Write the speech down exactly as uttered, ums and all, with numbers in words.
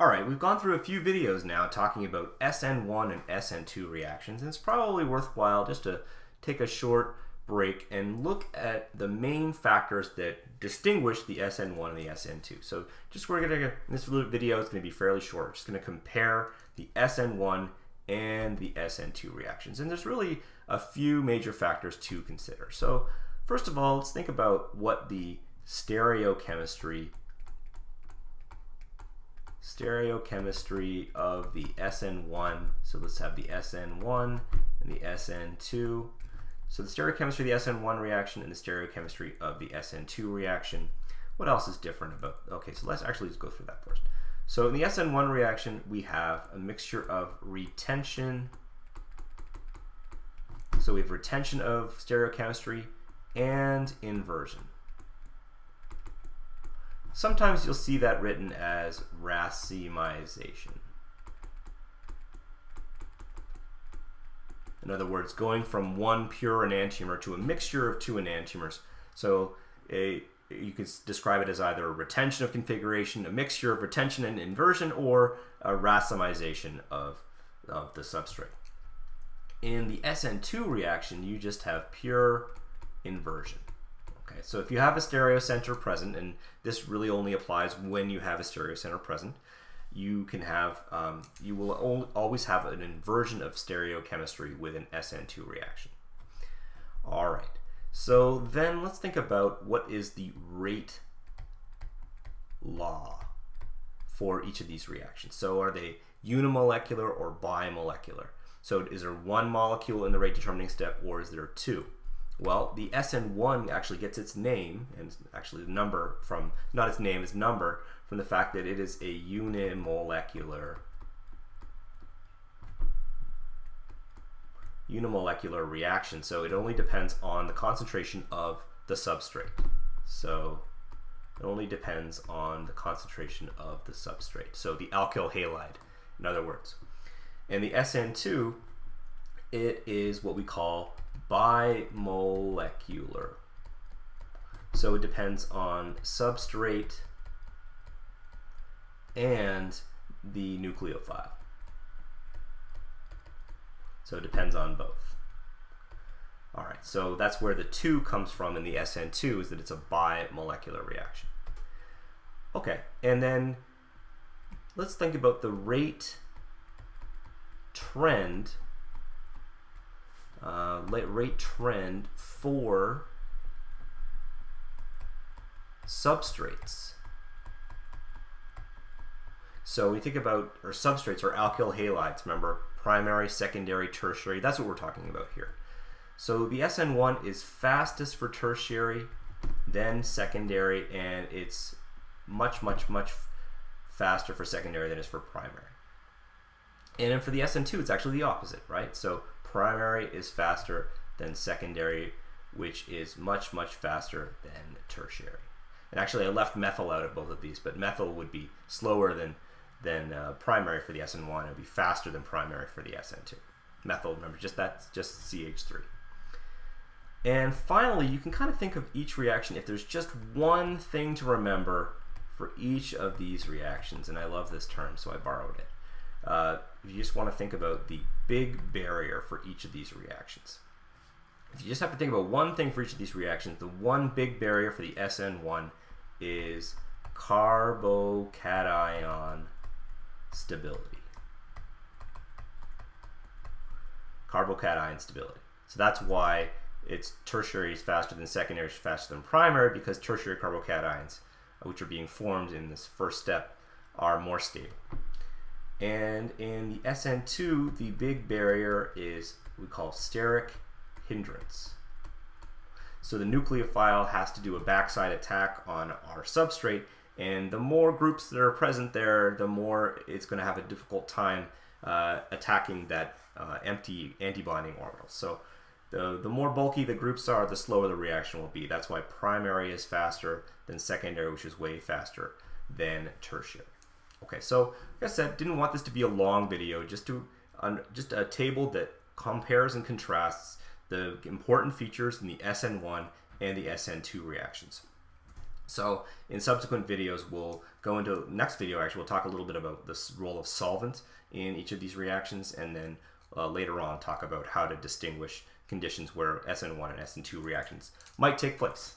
Alright, we've gone through a few videos now talking about S N one and S N two reactions, and it's probably worthwhile just to take a short break and look at the main factors that distinguish the S N one and the S N two. So just we're going to, this video is going to be fairly short. We're just going to compare the S N one and the S N two reactions, and there's really a few major factors to consider. So first of all, let's think about what the stereochemistry stereochemistry of the S N one. So let's have the S N one and the S N two. So the stereochemistry of the S N one reaction and the stereochemistry of the S N two reaction. What else is different about, okay, so let's actually just go through that first. So in the S N one reaction, we have a mixture of retention. So we have retention of stereochemistry and inversion. Sometimes you'll see that written as racemization. In other words, going from one pure enantiomer to a mixture of two enantiomers. So a, you could describe it as either a retention of configuration, a mixture of retention and inversion, or a racemization of, of the substrate. In the S N two reaction, you just have pure inversion. Okay, so if you have a stereocenter present, and this really only applies when you have a stereocenter present, you can have, um, you will always have an inversion of stereochemistry with an S N two reaction. All right, so then let's think about what is the rate law for each of these reactions. So are they unimolecular or bimolecular? So is there one molecule in the rate determining step, or is there two? Well, the S N one actually gets its name, and actually the number from, not its name, its number, from the fact that it is a unimolecular, unimolecular reaction. So it only depends on the concentration of the substrate. So it only depends on the concentration of the substrate. So the alkyl halide, in other words. And the S N two, it is what we call bimolecular. So it depends on substrate and the nucleophile. So it depends on both. All right, so that's where the two comes from in the S N two, is that it's a bimolecular reaction. Okay, and then let's think about the rate trend Uh, rate trend for substrates. So we think about, or substrates are alkyl halides, remember, primary, secondary, tertiary, that's what we're talking about here. So the S N one is fastest for tertiary, then secondary, and it's much, much, much faster for secondary than it is for primary. And then for the S N two, it's actually the opposite, right? So primary is faster than secondary, which is much, much faster than tertiary. And actually I left methyl out of both of these, but methyl would be slower than, than uh, primary for the S N one. It would be faster than primary for the S N two. Methyl, remember, just that's just C H three. And finally, you can kind of think of each reaction, if there's just one thing to remember for each of these reactions, and I love this term, so I borrowed it. Uh, you just want to think about the big barrier for each of these reactions. If you just have to think about one thing for each of these reactions, the one big barrier for the S N one is carbocation stability. Carbocation stability. So that's why it's tertiary is faster than secondary is faster than primary, because tertiary carbocations, which are being formed in this first step, are more stable. And in the S N two, the big barrier is what we call steric hindrance. So the nucleophile has to do a backside attack on our substrate, and the more groups that are present there, the more it's going to have a difficult time uh, attacking that uh, empty antibonding orbital. So the, the more bulky the groups are, the slower the reaction will be. That's why primary is faster than secondary, which is way faster than tertiary. Okay, so like I said, didn't want this to be a long video, just to um, just a table that compares and contrasts the important features in the S N one and the S N two reactions. So in subsequent videos, we'll go into next video. Actually, we'll talk a little bit about this role of solvent in each of these reactions, and then uh, later on talk about how to distinguish conditions where S N one and S N two reactions might take place.